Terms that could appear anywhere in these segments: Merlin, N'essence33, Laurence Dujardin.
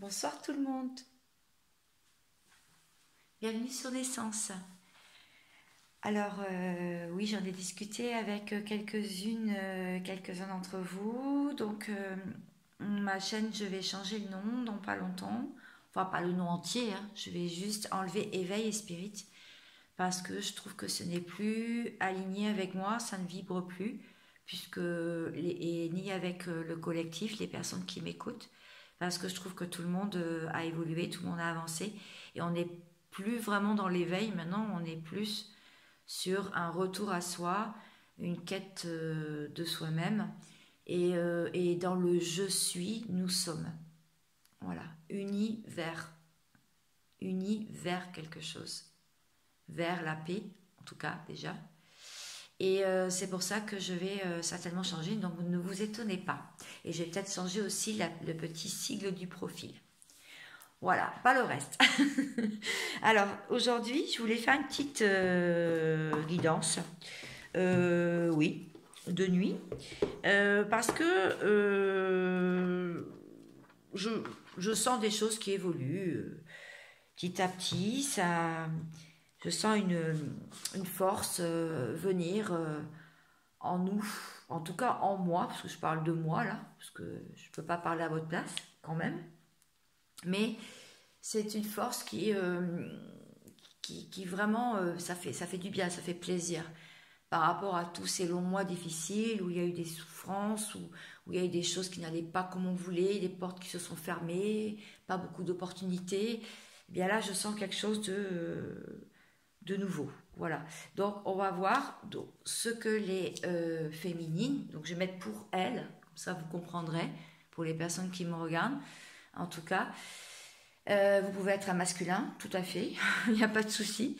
Bonsoir tout le monde. Bienvenue sur N'essence. Alors oui, j'en ai discuté avec quelques-uns d'entre vous. Donc ma chaîne, je vais changer le nom dans pas longtemps. Enfin, pas le nom entier, hein. Je vais juste enlever éveil et spirit. Parce que je trouve que ce n'est plus aligné avec moi, ça ne vibre plus. Puisque, ni avec le collectif, les personnes qui m'écoutent. Parce que je trouve que tout le monde a évolué, tout le monde a avancé. Et on n'est plus vraiment dans l'éveil maintenant, on est plus sur un retour à soi, une quête de soi-même. Et dans le « je suis », nous sommes. Voilà, unis vers. Unis vers quelque chose. Vers la paix, en tout cas, déjà. Et c'est pour ça que je vais certainement changer, donc ne vous étonnez pas. Et je vais peut-être changer aussi le petit sigle du profil. Voilà, pas le reste. Alors, aujourd'hui, je voulais faire une petite guidance, oui, de nuit, parce que je sens des choses qui évoluent petit à petit, ça... Je sens une force venir en nous, en tout cas en moi, parce que je parle de moi là, parce que je ne peux pas parler à votre place quand même. Mais c'est une force qui vraiment, ça fait du bien, ça fait plaisir. Par rapport à tous ces longs mois difficiles, où il y a eu des souffrances, où il y a eu des choses qui n'allaient pas comme on voulait, des portes qui se sont fermées, pas beaucoup d'opportunités, eh bien là je sens quelque chose de nouveau, voilà. Donc, on va voir ce que les féminines, donc je vais mettre pour elles, comme ça vous comprendrez, pour les personnes qui me regardent, en tout cas. Vous pouvez être un masculin, tout à fait, il n'y a pas de souci.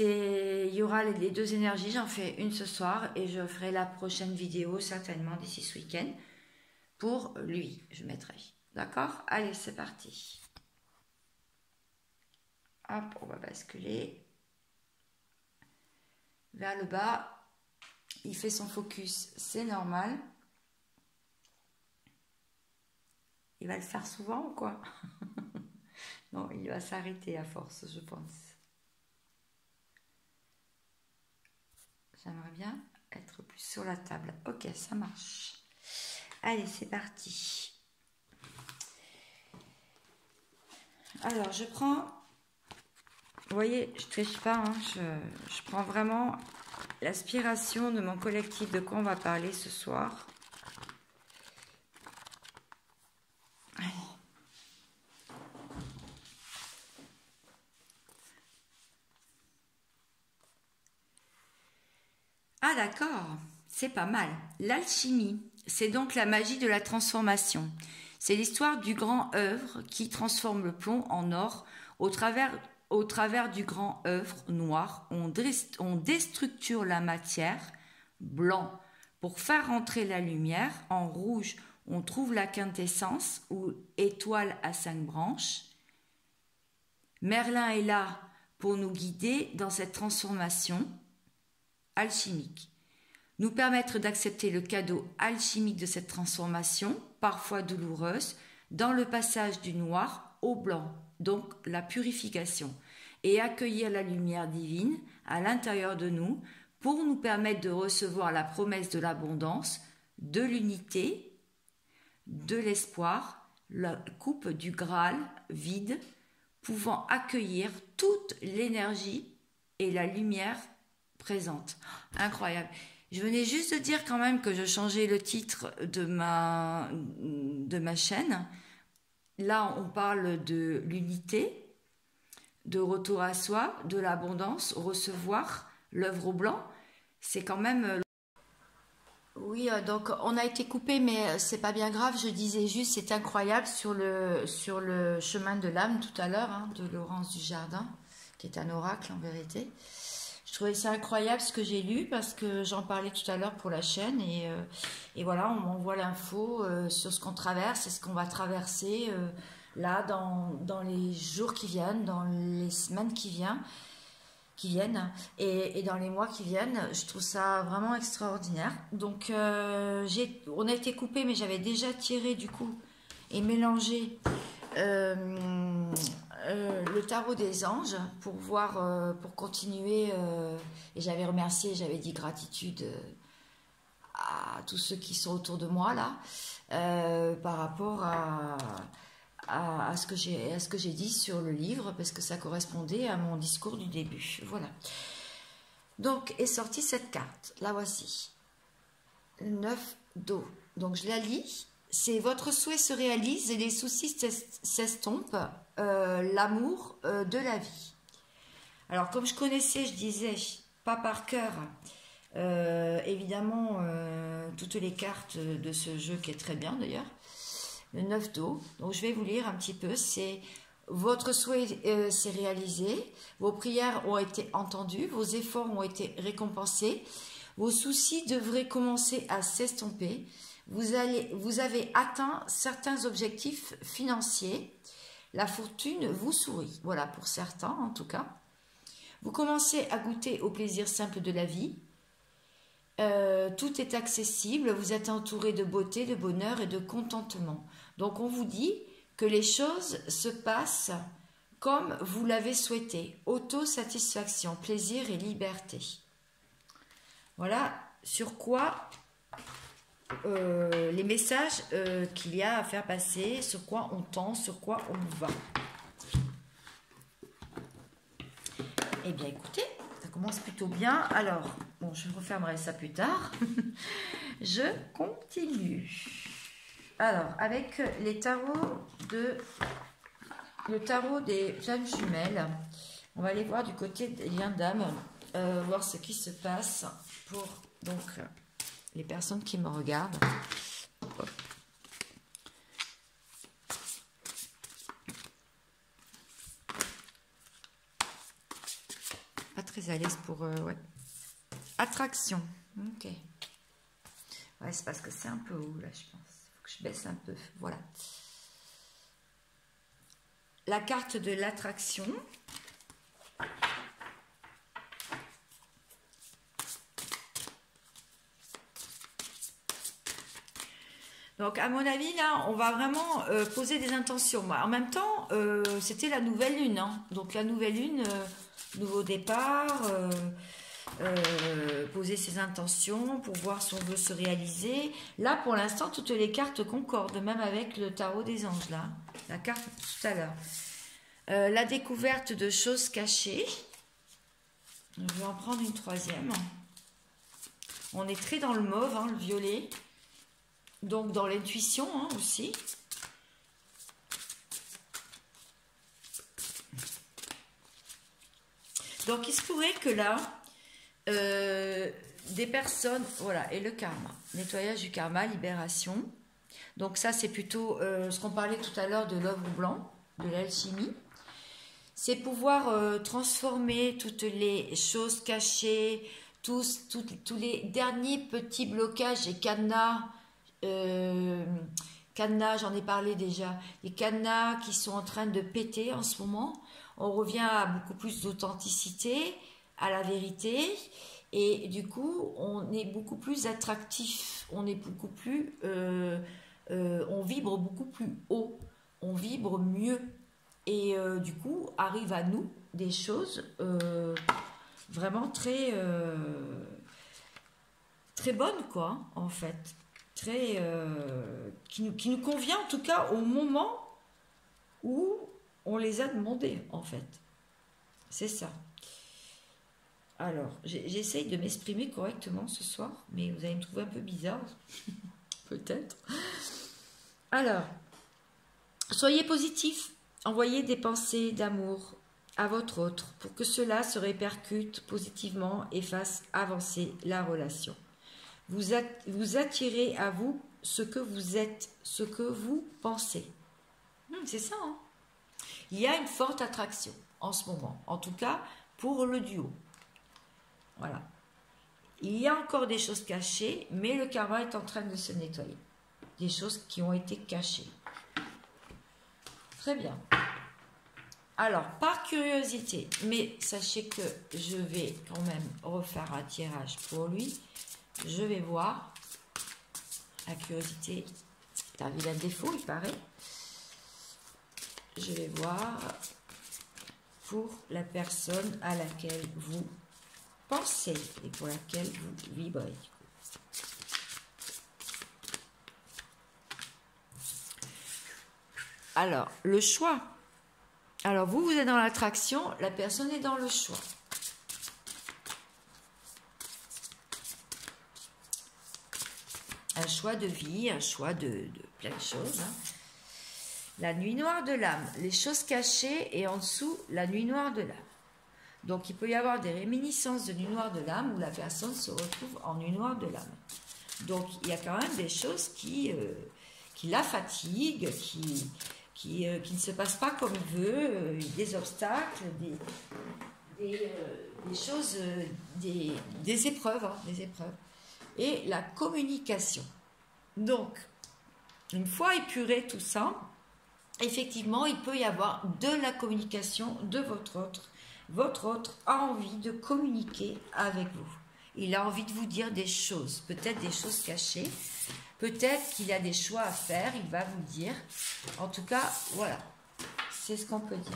Il y aura les deux énergies, j'en fais une ce soir et je ferai la prochaine vidéo, certainement d'ici ce week-end, pour lui, je mettrai. D'accord? Allez, c'est parti. Hop, on va basculer. Vers le bas, il fait son focus, c'est normal. Il va le faire souvent ou quoi? Non, il va s'arrêter à force, je pense. J'aimerais bien être plus sur la table. Ok, ça marche. Allez, c'est parti. Alors, je prends... Vous voyez, je ne triche pas, hein, je prends vraiment l'aspiration de mon collectif de quoi on va parler ce soir. Allez. Ah d'accord, c'est pas mal. L'alchimie, c'est donc la magie de la transformation. C'est l'histoire du grand œuvre qui transforme le plomb en or au travers du grand œuvre noir, on déstructure la matière, blanc, pour faire rentrer la lumière. En rouge, on trouve la quintessence ou étoile à 5 branches. Merlin est là pour nous guider dans cette transformation alchimique. Nous permettre d'accepter le cadeau alchimique de cette transformation, parfois douloureuse, dans le passage du noir au blanc. Donc la purification, et accueillir la lumière divine à l'intérieur de nous pour nous permettre de recevoir la promesse de l'abondance, de l'unité, de l'espoir, la coupe du Graal vide, pouvant accueillir toute l'énergie et la lumière présente. Incroyable. Je venais juste de dire quand même que je changeais le titre de ma chaîne. Là, on parle de l'unité, de retour à soi, de l'abondance, recevoir l'œuvre au blanc. C'est quand même... Oui, donc on a été coupé, mais c'est pas bien grave. Je disais juste, c'est incroyable sur le chemin de l'âme tout à l'heure, hein, de Laurence Dujardin, qui est un oracle en vérité. Je trouvais ça incroyable ce que j'ai lu parce que j'en parlais tout à l'heure pour la chaîne et voilà, on m'envoie l'info sur ce qu'on traverse et ce qu'on va traverser là dans les jours qui viennent, dans les semaines qui viennent et dans les mois qui viennent. Je trouve ça vraiment extraordinaire. Donc on a été coupé, mais j'avais déjà tiré du coup et mélangé le tarot des anges pour voir, pour continuer. Et j'avais remercié, j'avais dit gratitude à tous ceux qui sont autour de moi là, par rapport à ce que j'ai dit sur le livre, parce que ça correspondait à mon discours du début. Voilà. Donc est sortie cette carte, la voici, le 9 d'eau. Donc je la lis, c'est votre souhait se réalise et les soucis s'estompent, l'amour de la vie. Alors comme je connaissais, je disais, pas par cœur, évidemment toutes les cartes de ce jeu qui est très bien d'ailleurs, le 9 d'eau. Donc je vais vous lire un petit peu, c'est... Votre souhait s'est réalisé, vos prières ont été entendues, vos efforts ont été récompensés, vos soucis devraient commencer à s'estomper, vous avez atteint certains objectifs financiers, la fortune vous sourit, voilà pour certains en tout cas. Vous commencez à goûter au plaisir simple de la vie, tout est accessible, vous êtes entouré de beauté, de bonheur et de contentement. Donc on vous dit... que les choses se passent comme vous l'avez souhaité. Autosatisfaction, plaisir et liberté. Voilà sur quoi les messages qu'il y a à faire passer, sur quoi on tend, sur quoi on va. Eh bien écoutez, ça commence plutôt bien. Alors, bon, je refermerai ça plus tard. Je continue. Alors, avec les tarots le tarot des flammes jumelles, on va aller voir du côté des liens d'âme, voir ce qui se passe pour donc les personnes qui me regardent. Hop. Pas très à l'aise pour ouais. Attraction. Ok. Ouais, c'est parce que c'est un peu haut là, je pense. Je baisse un peu, voilà. La carte de l'attraction. Donc, à mon avis, là, on va vraiment poser des intentions. En même temps, c'était la nouvelle lune. Hein. Donc, la nouvelle lune, nouveau départ, poser ses intentions pour voir si on veut se réaliser. Là, pour l'instant, toutes les cartes concordent, même avec le tarot des anges, là, la carte tout à l'heure. La découverte de choses cachées. Je vais en prendre une troisième. On est très dans le mauve, hein, le violet. Donc, dans l'intuition hein, aussi. Donc, il se pourrait que là... des personnes, voilà, et le karma, nettoyage du karma, libération. Donc ça c'est plutôt ce qu'on parlait tout à l'heure de l'œuvre blanc, de l'alchimie. C'est pouvoir transformer toutes les choses cachées, tous les derniers petits blocages et cadenas, j'en ai parlé déjà, les cadenas qui sont en train de péter en ce moment. On revient à beaucoup plus d'authenticité, à la vérité, et du coup on est beaucoup plus attractif, on est beaucoup plus on vibre beaucoup plus haut, on vibre mieux, et du coup arrive à nous des choses vraiment très très bonnes quoi, en fait, très qui nous convient en tout cas au moment où on les a demandées, en fait, c'est ça. Alors, j'essaye de m'exprimer correctement ce soir, mais vous allez me trouver un peu bizarre, peut-être. Alors, soyez positif, envoyez des pensées d'amour à votre autre pour que cela se répercute positivement et fasse avancer la relation. Vous attirez à vous ce que vous êtes, ce que vous pensez. C'est ça, hein? Il y a une forte attraction en ce moment, en tout cas pour le duo. Voilà. Il y a encore des choses cachées, mais le karma est en train de se nettoyer. Des choses qui ont été cachées. Très bien. Alors, par curiosité, mais sachez que je vais quand même refaire un tirage pour lui. Je vais voir. La curiosité, c'est un vilain défaut, il paraît. je vais voir pour la personne à laquelle vous pensez et pour laquelle vous vibrez. Alors, le choix. Alors, vous, vous êtes dans l'attraction, la personne est dans le choix. Un choix de vie, un choix de plein de choses. Hein. La nuit noire de l'âme, les choses cachées et en dessous, la nuit noire de l'âme. Donc, il peut y avoir des réminiscences de nuit noire de l'âme où la personne se retrouve en nuit noire de l'âme. Donc, il y a quand même des choses qui la fatiguent, qui ne se passe pas comme il veut, des obstacles, des choses, des épreuves, hein, des épreuves. Et la communication. Donc, une fois épuré tout ça, effectivement, il peut y avoir de la communication de votre autre. Votre autre a envie de communiquer avec vous. Il a envie de vous dire des choses, peut-être des choses cachées. Peut-être qu'il a des choix à faire, il va vous dire. En tout cas, voilà, c'est ce qu'on peut dire.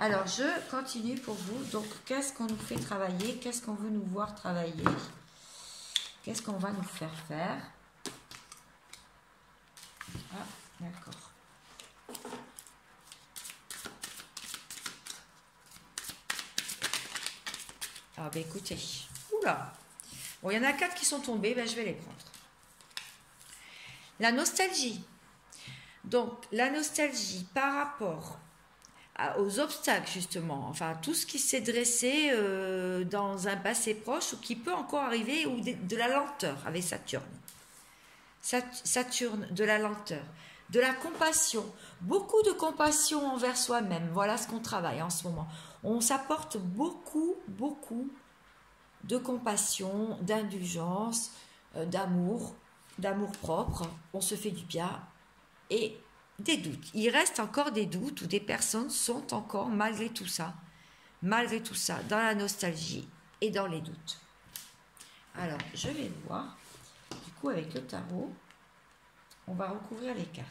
Alors, je continue pour vous. Donc, qu'est-ce qu'on nous fait travailler? Qu'est-ce qu'on veut nous voir travailler? Qu'est-ce qu'on va nous faire faire? Ah, d'accord. Alors, ben, écoutez. Oula! Bon, il y en a 4 qui sont tombés, ben, je vais les prendre. La nostalgie. Donc, la nostalgie par rapport aux obstacles, justement. Enfin, tout ce qui s'est dressé dans un passé proche ou qui peut encore arriver, ou de la lenteur avec Saturne. Saturne, de la lenteur. De la compassion. Beaucoup de compassion envers soi-même. Voilà ce qu'on travaille en ce moment. On s'apporte beaucoup, beaucoup de compassion, d'indulgence, d'amour. D'amour propre, on se fait du bien et des doutes. Il reste encore des doutes où des personnes sont encore, malgré tout ça, dans la nostalgie et dans les doutes. Alors, je vais voir, du coup, avec le tarot, on va recouvrir les cartes.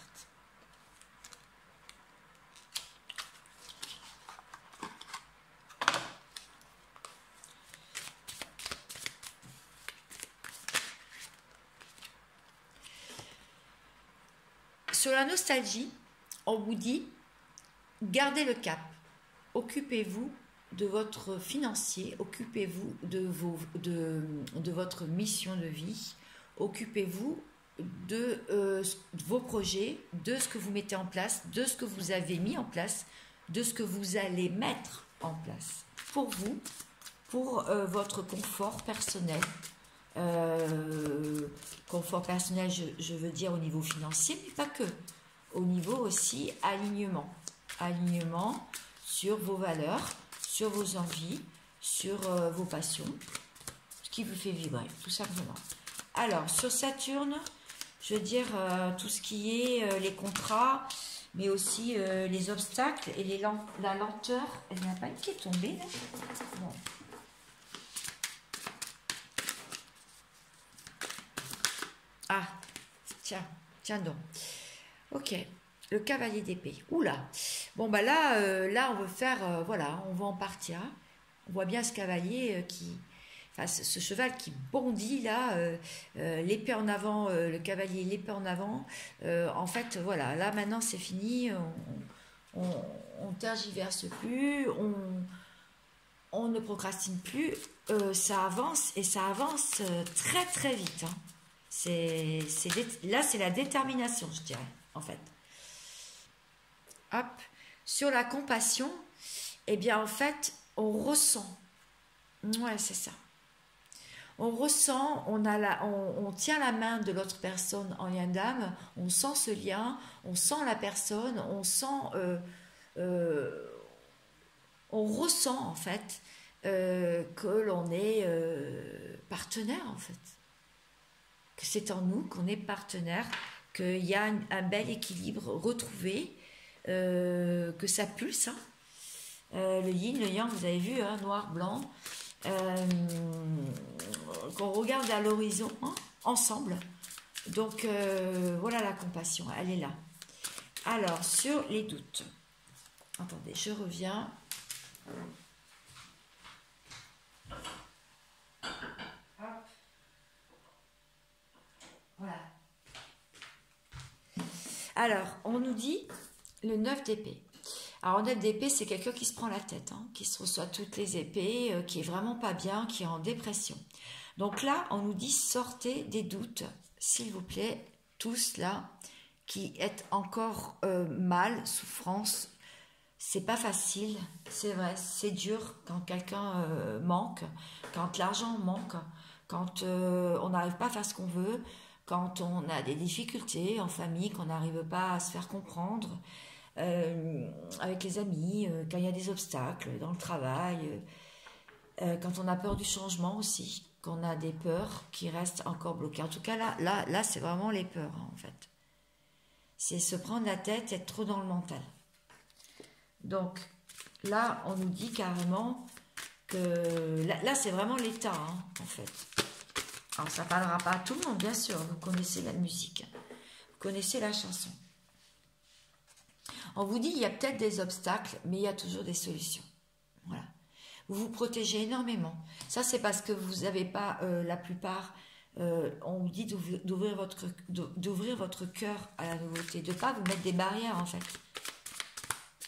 Sur la nostalgie, on vous dit, gardez le cap, occupez-vous de votre financier, occupez-vous de votre mission de vie, occupez-vous de vos projets, de ce que vous mettez en place, de ce que vous avez mis en place, de ce que vous allez mettre en place pour vous, pour votre confort personnel. Confort personnel, je veux dire au niveau financier, mais pas que. Au niveau aussi alignement. Alignement sur vos valeurs, sur vos envies, sur vos passions, ce qui vous fait vibrer, tout simplement. Alors, sur Saturne, je veux dire tout ce qui est les contrats, mais aussi les obstacles et la lenteur. Il n'y en a pas une qui est tombée, là ? Non. Ah, tiens donc. Ok, le cavalier d'épée. Oula. Bon, bah là, là, on veut faire, voilà, on va en partir. Hein. On voit bien ce cavalier qui... Enfin, ce cheval qui bondit, là, l'épée en avant, le cavalier, l'épée en avant. En fait, voilà, là, maintenant, c'est fini. On tergiverse plus, on ne procrastine plus. Ça avance, et ça avance très, très vite, hein. Là, c'est la détermination, je dirais, en fait. Hop. Sur la compassion, eh bien, en fait, on ressent. Ouais, c'est ça. On ressent, on tient la main de l'autre personne en lien d'âme, on sent ce lien, on sent la personne, on sent... on ressent, en fait, que l'on est partenaire, en fait. Que c'est en nous, qu'on est partenaire, qu'il y a un bel équilibre retrouvé, que ça pulse. Hein. Le yin, le yang, vous avez vu, hein, noir, blanc. Qu'on regarde à l'horizon, hein, ensemble. Donc, voilà la compassion, elle est là. Alors, sur les doutes. Attendez, je reviens. Hop. Voilà. Alors, on nous dit le 9 d'épée. Alors, le 9 d'épée, c'est quelqu'un qui se prend la tête, hein, qui se reçoit toutes les épées, qui est vraiment pas bien, qui est en dépression. Donc là, on nous dit sortez des doutes, s'il vous plaît, tous là, qui êtes encore mal, souffrance. C'est pas facile, c'est vrai, c'est dur quand quelqu'un manque, quand l'argent manque, quand on n'arrive pas à faire ce qu'on veut, quand on a des difficultés en famille, qu'on n'arrive pas à se faire comprendre, avec les amis, quand il y a des obstacles dans le travail, quand on a peur du changement aussi, qu'on a des peurs qui restent encore bloquées. En tout cas, là c'est vraiment les peurs, hein, en fait. C'est se prendre la tête, être trop dans le mental. Donc, là, on nous dit carrément que... Là c'est vraiment l'état, hein, en fait. Alors, ça ne parlera pas à tout le monde, bien sûr. Vous connaissez la musique. Vous connaissez la chanson. On vous dit, il y a peut-être des obstacles, mais il y a toujours des solutions. Voilà. Vous vous protégez énormément. Ça, c'est parce que vous n'avez pas, la plupart... on vous dit d'ouvrir votre cœur à la nouveauté. De ne pas vous mettre des barrières, en fait.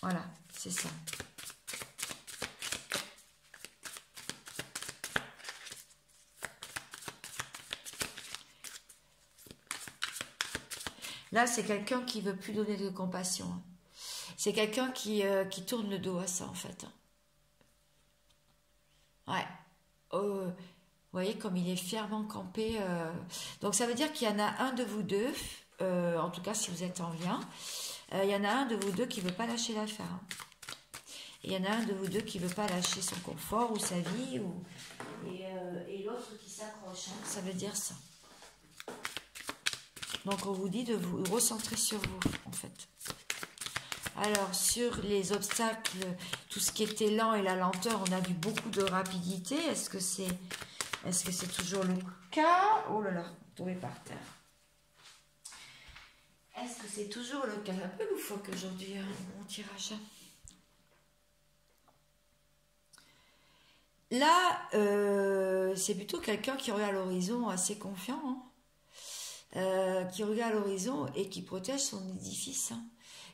Voilà, c'est ça. Là, c'est quelqu'un qui ne veut plus donner de compassion. C'est quelqu'un qui tourne le dos à ça, en fait. Ouais. Vous voyez comme il est fièrement campé. Donc, ça veut dire qu'il y en a un de vous deux, en tout cas, si vous êtes en lien, il y en a un de vous deux qui ne veut pas lâcher l'affaire. Hein. Il y en a un de vous deux qui ne veut pas lâcher son confort ou sa vie. Ou... Et l'autre qui s'accroche. Hein. Ça veut dire ça. Donc, on vous dit de vous recentrer sur vous, en fait. Alors, sur les obstacles, tout ce qui était lent et la lenteur, on a vu beaucoup de rapidité. Est-ce que c'est toujours le cas? Oh là là, tombé par terre. Est-ce que c'est toujours le cas? Un peu loufoque aujourd'hui, hein, mon tirage. Là, c'est plutôt quelqu'un qui regarde l'horizon assez confiant, hein, qui regarde l'horizon et qui protège son édifice. Hein.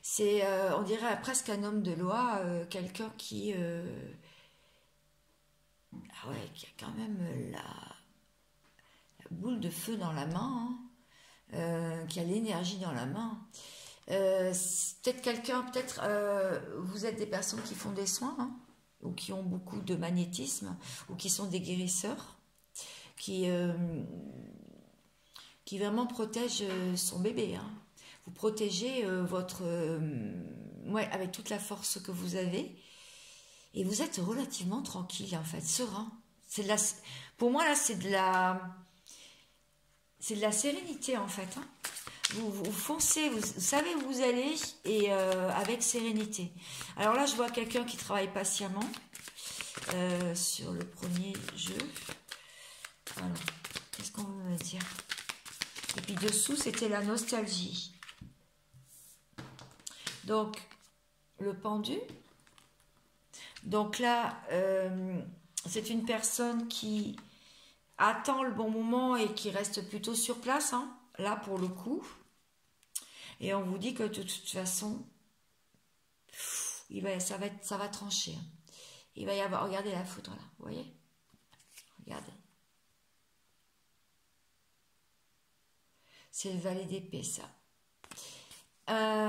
C'est, on dirait, presque un homme de loi, quelqu'un qui... Ah ouais, qui a quand même la boule de feu dans la main, hein, qui a l'énergie dans la main. Peut-être quelqu'un, peut-être vous êtes des personnes qui font des soins, hein, ou qui ont beaucoup de magnétisme, ou qui sont des guérisseurs, qui vraiment protègent son bébé. Hein. Vous protégez votre... ouais, avec toute la force que vous avez. Et vous êtes relativement tranquille, en fait, serein. Pour moi, là, c'est de la sérénité, en fait. Hein. Vous foncez, vous savez où vous allez, et avec sérénité. Alors là, je vois quelqu'un qui travaille patiemment sur le premier jeu. Voilà. Qu'est-ce qu'on veut me dire? Et puis dessous, c'était la nostalgie. Donc, le pendu... Donc là, c'est une personne qui attend le bon moment et qui reste plutôt sur place, hein, là pour le coup. Et on vous dit que de toute façon, ça va trancher. Hein. Il va y avoir, regardez la foudre là, vous voyez? Regardez. C'est le valet d'épée, ça. Ah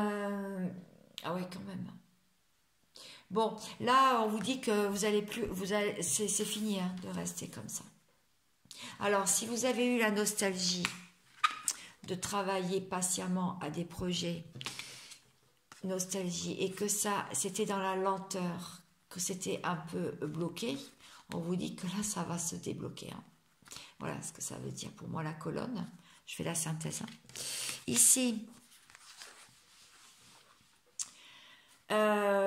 ouais, quand même. Bon, là, on vous dit que vous allez plus, c'est fini, hein, de rester comme ça. Alors, si vous avez eu la nostalgie de travailler patiemment à des projets, nostalgie, et que ça, c'était dans la lenteur, que c'était un peu bloqué, on vous dit que là, ça va se débloquer. Hein. Voilà ce que ça veut dire pour moi, la colonne. Je fais la synthèse. Hein. Ici...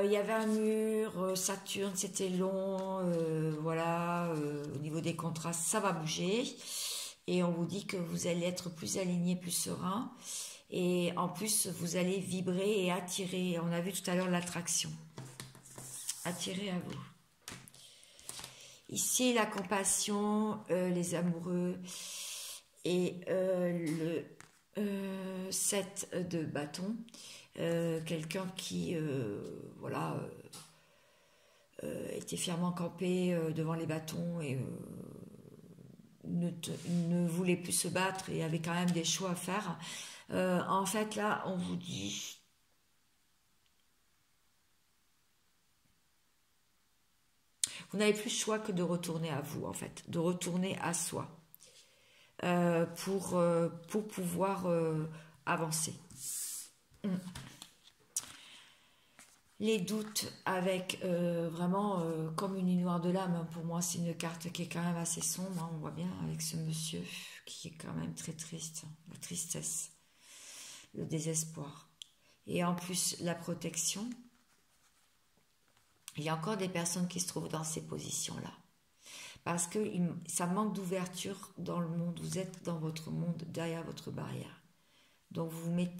il y avait un mur, Saturne, c'était long, voilà, au niveau des contrastes, ça va bouger, et on vous dit que vous allez être plus aligné, plus serein, Et en plus, vous allez vibrer et attirer. On a vu tout à l'heure l'attraction. Attirer à vous. Ici, la compassion, les amoureux et le 7 de bâton. Quelqu'un qui, voilà, était fièrement campé devant les bâtons et ne voulait plus se battre et avait quand même des choix à faire. En fait, là, on vous dit... Vous n'avez plus le choix que de retourner à vous, en fait, de retourner à soi pour pouvoir avancer. Les doutes avec vraiment comme une nuit noire de l'âme, hein, pour moi c'est une carte qui est quand même assez sombre, hein, on voit bien avec ce monsieur qui est quand même très triste, hein, la tristesse, le désespoir et en plus la protection. Il y a encore des personnes qui se trouvent dans ces positions-là. Parce que ça manque d'ouverture dans le monde. Vous êtes dans votre monde, derrière votre barrière. Donc,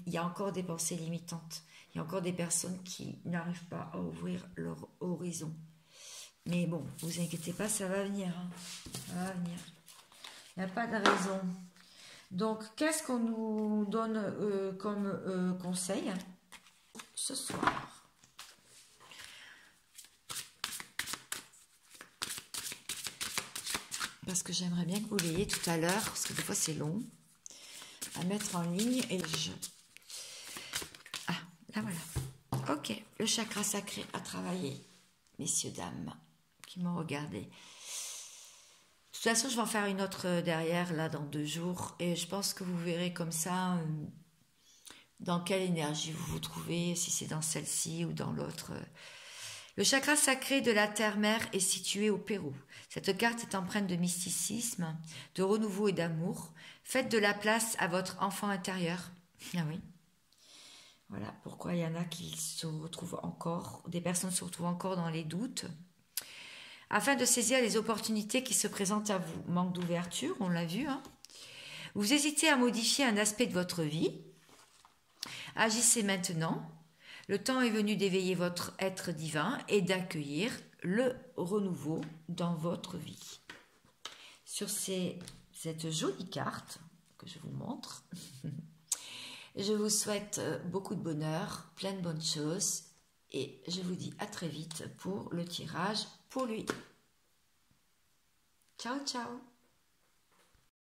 il y a encore des pensées limitantes. Il y a encore des personnes qui n'arrivent pas à ouvrir leur horizon. Mais bon, ne vous inquiétez pas, ça va venir. Hein. Ça va venir. Il n'y a pas de raison. Donc, qu'est-ce qu'on nous donne comme conseil ce soir ? Parce que j'aimerais bien que vous l'ayez tout à l'heure, parce que des fois c'est long à mettre en ligne. Et je... Ah, là voilà. Ok, le chakra sacré à travailler, messieurs, dames, qui m'ont regardé. De toute façon, je vais en faire une autre derrière, là, dans 2 jours. Et je pense que vous verrez comme ça dans quelle énergie vous vous trouvez, si c'est dans celle-ci ou dans l'autre. Le chakra sacré de la terre-mère est situé au Pérou. Cette carte est empreinte de mysticisme, de renouveau et d'amour. Faites de la place à votre enfant intérieur. Ah oui. Voilà pourquoi il y en a qui se retrouvent encore, des personnes se retrouvent encore dans les doutes. Afin de saisir les opportunités qui se présentent à vous. Manque d'ouverture, on l'a vu. Hein. Vous hésitez à modifier un aspect de votre vie. Agissez maintenant. Le temps est venu d'éveiller votre être divin et d'accueillir le renouveau dans votre vie. Sur cette jolie carte que je vous montre, je vous souhaite beaucoup de bonheur, plein de bonnes choses et je vous dis à très vite pour le tirage pour lui. Ciao, ciao!